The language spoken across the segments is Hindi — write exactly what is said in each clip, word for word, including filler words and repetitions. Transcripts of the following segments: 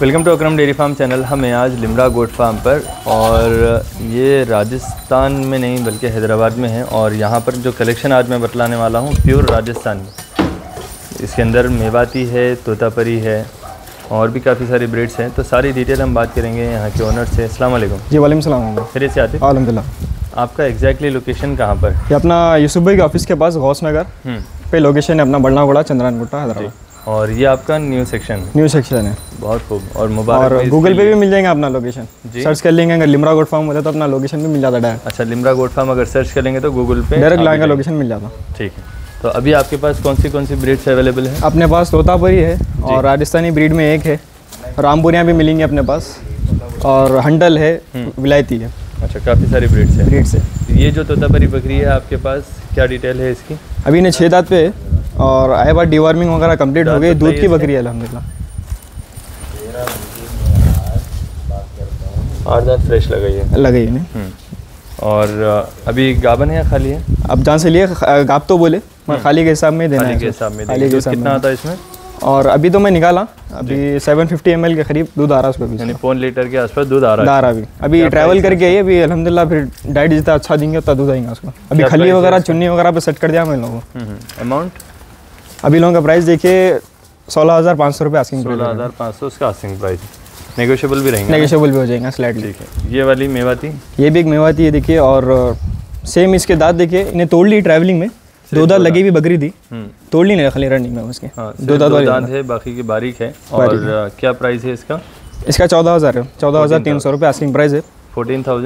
Welcome to Akram dairy farm channel. हम हैं आज लिमरा गोट फार्म पर और ये राजस्थान में नहीं बल्कि हैदराबाद में है। और यहाँ पर जो कलेक्शन आज मैं बतलाने वाला हूँ प्योर राजस्थान में, इसके अंदर मेवाती है, तोतापरी है और भी काफ़ी सारी ब्रीड्स हैं। तो सारी डिटेल हम बात करेंगे यहाँ के ओनर से। अस्सलाम वालेकुम। जी वालेकुम सलाम। फिर से आते हैं अल्हम्दुलिल्लाह। आपका एग्जैक्टली लोकेशन कहाँ पर? ये अपना यूसुफ भाई के ऑफिस के पास गौस नगर पे लोकेशन है अपना, बढ़ना बड़ा चंद्रान गुट्टा हैदराबाद। और ये आपका न्यू सेक्शन न्यू सेक्शन है। बहुत खूब और मुबारक। और गूगल पे भी मिल जाएगा अपना लोकेशन, सर्च कर लेंगे अगर लिमरा गोट फार्म होता तो अपना लोकेशन भी मिल जाता है। अच्छा, लिमरा गोट फार्म अगर सर्च कर लेंगे तो गूगल पे डायरेक्ट लाएंगे, लोकेशन मिल जाता। ठीक है, तो अभी आपके पास कौन सी कौन सी ब्रीड्स अवेलेबल है? अपने पास तोतापरी है और राजस्थानी ब्रीड में एक है, रामपुरिया भी मिलेंगे अपने पास, और हंडल है, विलायती है। अच्छा, काफ़ी सारी ब्रीड्स है ब्रीड्स है ये जो तोतापरी बकरी है आपके पास, क्या डिटेल है इसकी? अभी इन्हें छः दांत पे है और आए बार डिवर्मिंग वगैरह कंप्लीट हो गई, दूध की बकरी है अल्हम्दुलिल्लाह। आठ दांत फ्रेश लगाइए लगाइए ना। और अभी गाबन है या खाली है? अब जान से लिए गाब तो बोले मैं खाली के हिसाब में देना है। कितना आता है इसमें? और अभी तो मैं निकाला, अभी सात सौ पचास एम एल के करीब दूध आ रहा है उसको, यानी पौन लीटर के आसपास दूध आ रहा है। अभी अभी ट्रैवल करके आइए, अभी अल्हम्दुलिल्लाह फिर डाइट जितना अच्छा देंगे उतना दूध आएगा उसको। अभी खली वगैरह चुन्नी वगैरह पर सेट कर दिया मैं लोगों को। अमाउंट अभी लोगों का प्राइस देखिए सोलह हज़ार पाँच सौ रुपये आस्किंग प्राइस। सोलह हज़ार पाँच सौ उसका आस्किंग प्राइस, नेगोशिएबल भी रहेंगे। नेगोशिएबल भी हो जाएगा स्लाइडली। ठीक है, ये वाली मेवाती, ये भी एक मेवाती है देखिए, और सेम इसके दांत देखिए, इन्हें तोड़ ली ट्रैवलिंग में, दो दांत लगी हुई बकरी थी, तोड़ ली नहीं खाली रनिंग में उसके। हाँ, दो दांत है, बाकी के बारीक है। और क्या प्राइस है इसका? इसका चौदह हज़ार है, चौदह हज़ार तीन सौ रुपये आस्किंग प्राइस है। चौदह हज़ार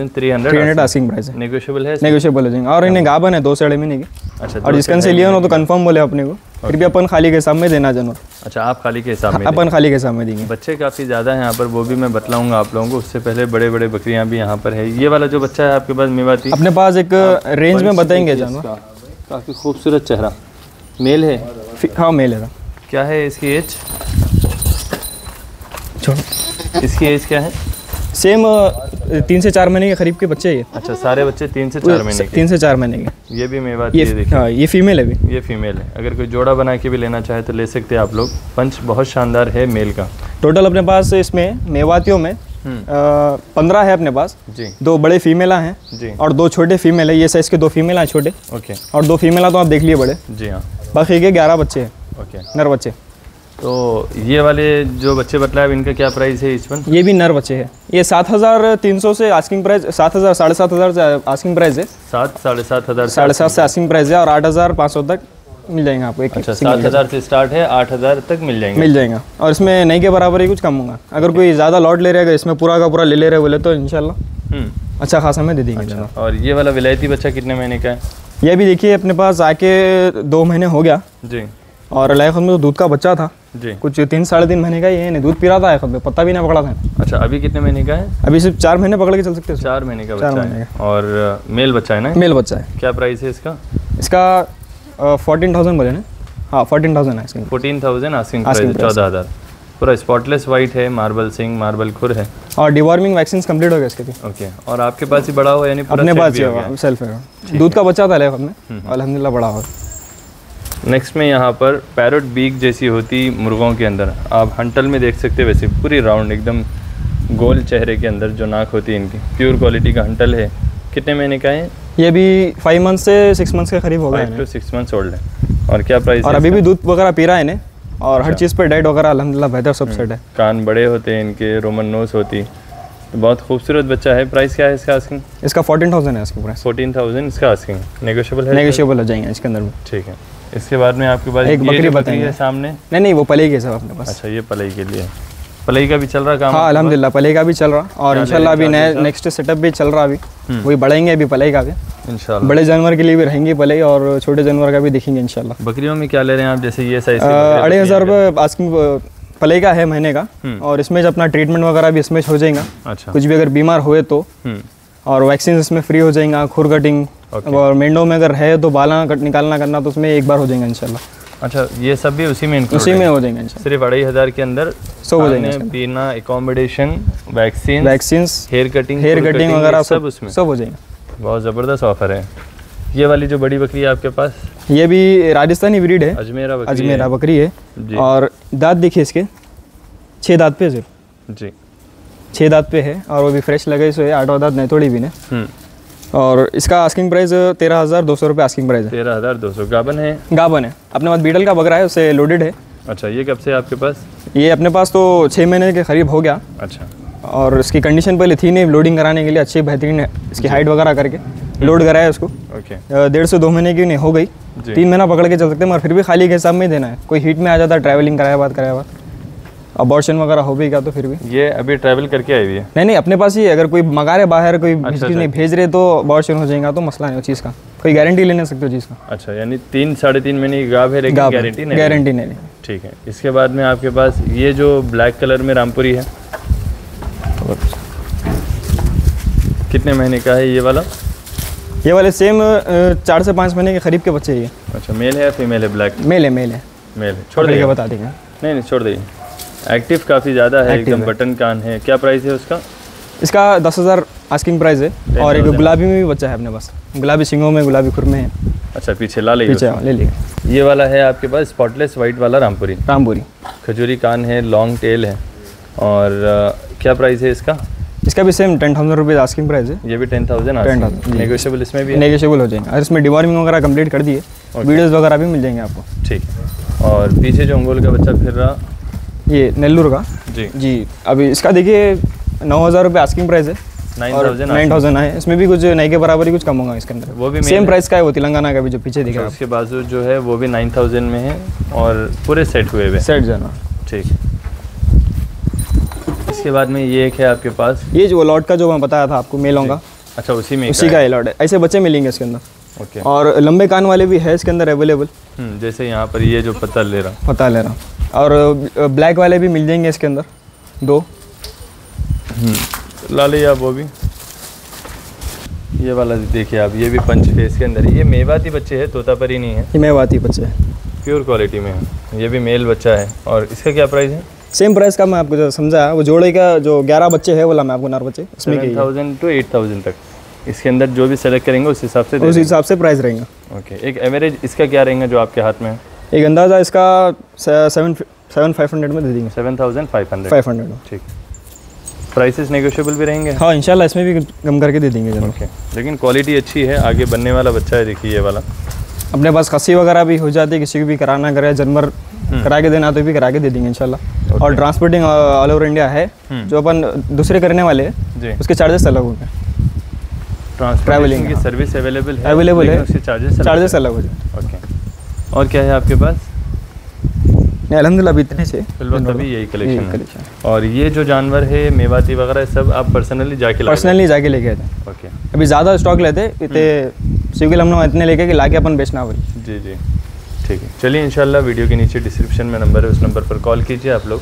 तीन सौ आस्किंग प्राइस है, नेगोशिएबल है, नेगोशिएबल हो जाएगा। और इन्हें गाबन है दो साढ़े महीने की। अच्छा, और जिसकन से लिए ना तो कंफर्म बोले अपने को, फिर भी अपन खाली के हिसाब में देना जनवर। अच्छा, आप खाली के हिसाब में? अपन खाली के हिसाब में देंगे। बच्चे काफ़ी ज़्यादा हैं यहाँ पर, वो भी मैं बतलाऊंगा आप लोगों को। उससे पहले बड़े बड़े बकरियाँ भी यहाँ पर है। ये वाला जो बच्चा है आपके पास मेवाती, अपने पास एक रेंज में बताएंगे जानवर। काफ़ी खूबसूरत चेहरा, मेल है? हाँ मेल है। क्या है इसकी एज? इसकी एज क्या है? सेम तीन से चार महीने के करीब के बच्चे ये। अच्छा, सारे बच्चे तीन से चार महीने के? तीन से चार महीने के। ये भी मेवाती ये, है हाँ, ये फीमेल है भी। ये फीमेल है, अगर कोई जोड़ा बना के भी लेना चाहे तो ले सकते हैं आप लोग। पंच बहुत शानदार है मेल का। टोटल अपने पास इसमें मेवातियों में पंद्रह है अपने पास जी। दो बड़े फीमेला हैं जी, और दो छोटे फीमेल है। ये साइज के दो फीमेला हैं छोटे, ओके, और दो फीमेला तो आप देख लिए बड़े जी। हाँ, बाकी के ग्यारह बच्चे हैं, ओके, नर बच्चे। तो ये वाले जो बच्चे बतलाए इनका क्या प्राइस है इस पर? ये भी नर बच्चे हैं, ये सात हज़ार तीन सौ से आस्किंग प्राइस, सात हज़ार साढ़े सात हज़ार से आस्किंग प्राइस है, सात साढ़े सात हज़ार साढ़े सात से आस्किंग प्राइस है। और आठ हज़ार पाँच सौ तक मिल जाएंगे आपको एक। अच्छा, सात हज़ार से स्टार्ट है, आठ हज़ार तक मिल जाएंगे मिल जाएगा। और इसमें नहीं के बराबर ही कुछ कम होगा, अगर कोई ज़्यादा लॉट ले रहे हैं, इसमें पूरा का पूरा ले ले रहे बोले तो इंशाल्लाह अच्छा खासा में दे देंगे। और ये वाला विलायती बच्चा कितने महीने का है? यह भी देखिए अपने पास आके दो महीने हो गया जी, और लायक में तो दूध का बच्चा था जी, कुछ तीन साढ़े तीन महीने का ही है, नहीं दूध पी रहा था, खुद में पत्ता भी ना पकड़ा था। अच्छा, अभी कितने महीने का है? अभी सिर्फ चार महीने पकड़ के चल सकते हैं। चार महीने का बच्चा है और मेल बच्चा है ना? मेल बच्चा है। क्या प्राइस है इसका? इसका फोर्टीन थाउजेंड बोले ना? हाँ, fourteen thousand asking, fourteen thousand asking price, चौदह हज़ार। पूरा स्पॉटलेस वाइट है, मार्बल सिंह, मार्बल खुर है, और डिवॉर्मिंग वैक्सीन कंप्लीट हो गया इसके भी। ओके, और आपके पास ही बड़ा हुआ यानी अपने पास ही होगा, सेल्फ है, दूध का बच्चा था लायक में, अल्हम्दुलिल्लाह बड़ा हुआ। नेक्स्ट में यहाँ पर पैरट बीक जैसी होती मुर्गों के अंदर आप हंटल में देख सकते हैं, वैसे पूरी राउंड एकदम गोल चेहरे के अंदर जो नाक होती है इनकी, प्योर क्वालिटी का हंटल है। कितने महीने का है ये भी? फाइव मंथ से सिक्स मंथ्स के करीब हो गए, तो सिक्स मंथ्स ओल्ड है। और क्या प्राइस? और अभी भी दूध वगैरह पी रहा है इन्हें, और हर चीज़ पर डाइट वगैरह अल्हम्दुलिल्लाह बेहतर सब सेट है। कान बड़े होते हैं इनके, रोमन नोज होती, तो बहुत खूबसूरत बच्चा है। प्राइस क्या है इसका आस्किंग? इसका फोर्टीन थाउजेंड है इसका प्राइस, फोर्टीन थाउजेंड इसका आस्किंग। नेगोशिएबल है? नेगोशिएबल हो जाएंगे इसके अंदर। ठीक है, इसके बाद में आपके पास एक बकरी बकरी है सामने? नहीं नहीं, वो पलई के साथ अपने पास। अच्छा, ये पलई के लिए, पलई का भी चल रहा काम? हाँ अल्हम्दुलिल्लाह, पलई का भी चल रहा, और इंशाल्लाह अभी नए नेक्स्ट सेटअप भी चल रहा, अभी वही बढ़ेंगे अभी पलई का भी इंशाल्लाह। बड़े जानवर के लिए भी रहेंगे पलई, और छोटे जानवर का भी दिखेंगे इंशाल्लाह। बकरियों में क्या ले रहे हैं आप? जैसे ये साइज अढ़ाई हज़ार रुपये आस्किंग पलई का है महीने का, और इसमें अपना ट्रीटमेंट वगैरह भी इसमें हो जाएगा। अच्छा, कुछ भी अगर बीमार हुए तो, और वैक्सीन इसमें फ्री हो जाएगा। खुर कटिंग Okay. और मेंढों में अगर है तो बाला कट निकालना करना तो उसमें एक बार हो जाएगा इंशाल्लाह। अच्छा, ये सब भी उसी में इंक्लूड? उसी में हो जाएंगे इंशाल्लाह। सिर्फ अढ़ाई हज़ार के अंदर सब हो जाएंगे, पीना, accommodation, vaccine, vaccine, hair cutting hair cutting वगैरह सब उसमें सब हो जाएंगे। बहुत ज़बरदस्त ऑफर है। ये वाली जो बड़ी बकरी है आपके पास, ये भी राजस्थानी ब्रीड है, अजमेरा अजमेरा बकरी है, और दाँत देखिए इसके, छः दाँत पे सिर्फ जी, छः दांत पे है और वो भी फ्रेश लगे, सो है आठवा दांत नहीं थोड़ी भी नहीं। और इसका आस्किंग प्राइस तेरह हज़ार दो सौ रुपये आस्किंग प्राइस है। तेरह हज़ार दो सौ गाबन है? गाबन है। अपने पास बीटल का बकरा है, उससे लोडेड है। अच्छा, ये कब से आपके पास? ये अपने पास तो छः महीने के करीब हो गया। अच्छा। और इसकी कंडीशन पहले थी नहीं लोडिंग कराने के लिए, अच्छी बेहतरीन है, इसकी हाइट वगैरह करके लोड कराया उसको। ओके। डेढ़ से दो महीने की नहीं हो गई, तीन महीना पकड़ के चल सकते हैं, मगर फिर भी खाली के हिसाब में देना है। कोई हीट में आ जाता है, ट्रैवलिंग कराया बात कराया बात अबॉर्शन वगैरह हो भी गया तो फिर भी। ये अभी ट्रैवल करके आई हुई है? नहीं नहीं, अपने पास ही। अगर कोई मंगा रहे बाहर, कोई अच्छा, नहीं भेज रहे तो अबॉर्शन हो जाएगा, तो मसला नहीं। उस चीज़ का कोई गारंटी ले नहीं सकते चीज़ का। अच्छा, यानी तीन साढ़े तीन महीने की गाभ है, लेकिन गारंटी नहीं? गारंटी नहीं। ठीक है। इसके बाद में आपके पास ये जो ब्लैक कलर में रामपुरी है, कितने महीने का है ये वाला? ये वाले सेम चार से पाँच महीने के करीब के बच्चे ये। अच्छा, मेल है या फीमेल है? ब्लैक मेल है। मेल है। मेल है। छोड़ देंगे, बता देंगे। नहीं नहीं, छोड़ देंगे। एक्टिव काफ़ी ज़्यादा है, एकदम बटन कान है। क्या प्राइस है उसका? इसका दस हज़ार आस्किंग प्राइस है। और एक गुलाबी में भी बच्चा है अपने पास, गुलाबी सिंगों में, गुलाबी खुर में है। अच्छा, पीछे ला लीजिए, ले लीजिए। ये वाला है आपके पास स्पॉटलेस वाइट वाला रामपुरी? रामपुरी। खजूरी कान है, लॉन्ग टेल है। और क्या प्राइस है इसका? इसका भी same ten thousand rupees asking price है। ये भी ten thousand ten thousand negotiable इसमें भी? नेगोशियबल हो जाएंगे। और इसमें डिवॉर्मिंग वगैरह कंप्लीट कर दिए, वीडियोस वगैरह भी मिल जाएंगे आपको। ठीक है। और पीछे जो अंगोल का बच्चा फिर रहा, ये नेल्लूर का? जी जी। अभी इसका देखिए नौ हज़ार रुपये आस्किंग प्राइस है। नाइन थाउजेंड है। इसमें भी कुछ नई के बराबर ही कुछ कम होगा इसके अंदर, वो भी सेम प्राइस का है। वो तेलंगाना का भी जो पीछे दिखा, उसके बाजू जो है वो भी नाइन थाउजेंड में है। और पूरे सेट हुए हुए सेट जाना। ठीक है। इसके बाद में ये एक है आपके पास, ये जो अलॉट का जो मैं बताया था आपको मेलों का। अच्छा, उसी में उसी का अलॉट है। ऐसे बच्चे मिलेंगे इसके अंदर। ओके। और लंबे कान वाले भी है इसके अंदर अवेलेबल, जैसे यहाँ पर ये जो पता ले रहा पता ले रहा और ब्लैक वाले भी मिल जाएंगे इसके अंदर, दो लाले या वो भी। ये वाला देखिए आप, ये भी पंच फेस के अंदर। ये मेवाती बच्चे है, तोतापरी नहीं है, ये मेवाती बच्चे है, प्योर क्वालिटी में है। ये भी मेल बच्चा है। और इसका क्या प्राइस है? सेम प्राइस का मैं आपको जो समझाया, वो जोड़े का जो ग्यारह बच्चे है बोला मैं आपको, नार बच्चे उसमें seven thousand to eight thousand तक इसके अंदर जो भी सेलेक्ट करेंगे उस हिसाब से उस हिसाब से प्राइस रहेगा। ओके। एक एवरेज इसका क्या रहेगा जो आपके हाथ में है? एक अंदाज़ा इसका सेवन सेवन फाइव हंड्रेड में दे देंगे। Seven thousand five hundred five hundred. ठीक। प्राइसेस नेगोशियबल भी रहेंगे? हाँ, इंशाल्लाह इसमें भी कम करके दे देंगे। ओके। लेकिन क्वालिटी अच्छी है, आगे बनने वाला बच्चा है। देखिए ये वाला अपने पास खसी वगैरह भी हो जाती है, किसी को भी कराना करे जानवर करा के देना तो भी करा के दे देंगे इंशाल्लाह। और ट्रांसपोर्टिंग ऑल ओवर इंडिया है, जो अपन दूसरे करने वाले हैं उसके चार्जेस अलग होंगे। ट्रैवलिंग की सर्विस अवेलेबल है, अवेलेबल है, उसके चार्जेस चार्जेस अलग हो जाएंगे। ओके। और क्या है आपके पास? अलहमदिल्ला अभी इतने से अभी यही कलेक्शन। और ये जो जानवर है मेवाती वगैरह सब आप पर्सनली जाके पर्सनली जाके ले गए थे? ओके। अभी ज़्यादा स्टॉक लेते सिविल, हम लोग इतने लेके कि लाके अपन बेचना पड़े। जी जी, ठीक है। चलिए, इंशाल्लाह वीडियो के नीचे डिस्क्रिप्शन में नंबर है, उस नंबर पर कॉल कीजिए आप लोग।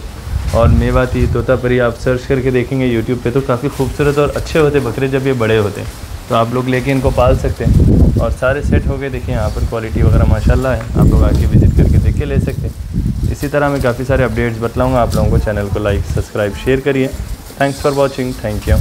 और मेवाती, तोतापरी आप सर्च करके देखेंगे यूट्यूब पे, तो काफ़ी खूबसूरत और अच्छे होते बकरे। जब ये बड़े होते हैं तो आप लोग लेके इनको पाल सकते हैं। और सारे सेट हो गए। देखिए यहाँ पर क्वालिटी वगैरह माशाल्लाह है, आप लोग आके विज़िट करके देख के ले सकते हैं। इसी तरह मैं काफ़ी सारे अपडेट्स बतलाऊँगा आप लोगों को। चैनल को लाइक, सब्सक्राइब, शेयर करिए। Thanks for watching. Thank you.